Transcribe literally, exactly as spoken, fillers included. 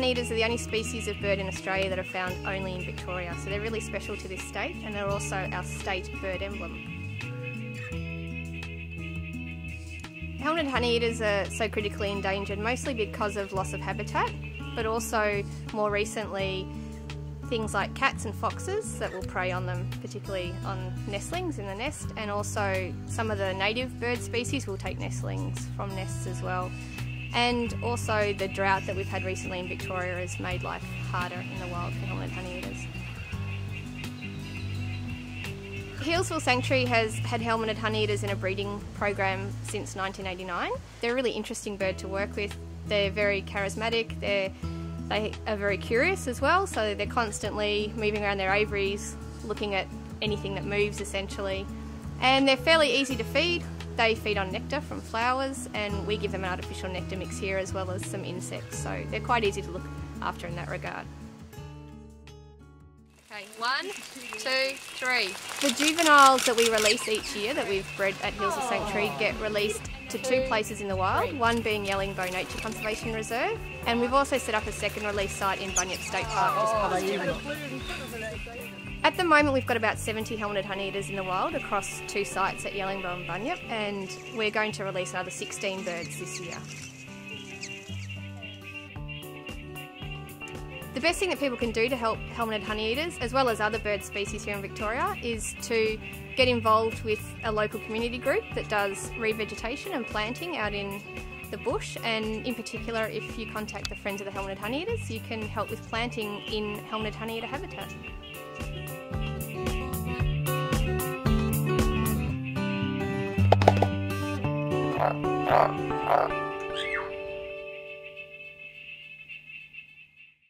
honeyeaters are the only species of bird in Australia that are found only in Victoria, so they're really special to this state, and they're also our state bird emblem. Helmeted honeyeaters are so critically endangered mostly because of loss of habitat, but also more recently things like cats and foxes that will prey on them, particularly on nestlings in the nest, and also some of the native bird species will take nestlings from nests as well. And also the drought that we've had recently in Victoria has made life harder in the wild for helmeted honeyeaters. Healesville Sanctuary has had helmeted honeyeaters in a breeding program since nineteen eighty-nine. They're a really interesting bird to work with. They're very charismatic, they're, they are very curious as well, so they're constantly moving around their aviaries, looking at anything that moves essentially. And they're fairly easy to feed. They feed on nectar from flowers, and we give them an artificial nectar mix here as well as some insects, so they're quite easy to look after in that regard. Okay, one, two, three. The juveniles that we release each year that we've bred at Healesville Sanctuary get released to two places in the wild, one being Yellingbo Nature Conservation Reserve, and we've also set up a second release site in Bunyip State Park just past Yellingbo. At the moment we've got about seventy helmeted honeyeaters in the wild across two sites at Yellingbo and Bunyip, and we're going to release another sixteen birds this year. The best thing that people can do to help helmeted honeyeaters, as well as other bird species here in Victoria, is to get involved with a local community group that does revegetation and planting out in the bush, and in particular if you contact the Friends of the Helmeted Honeyeaters, you can help with planting in helmeted honeyeater habitat. All right.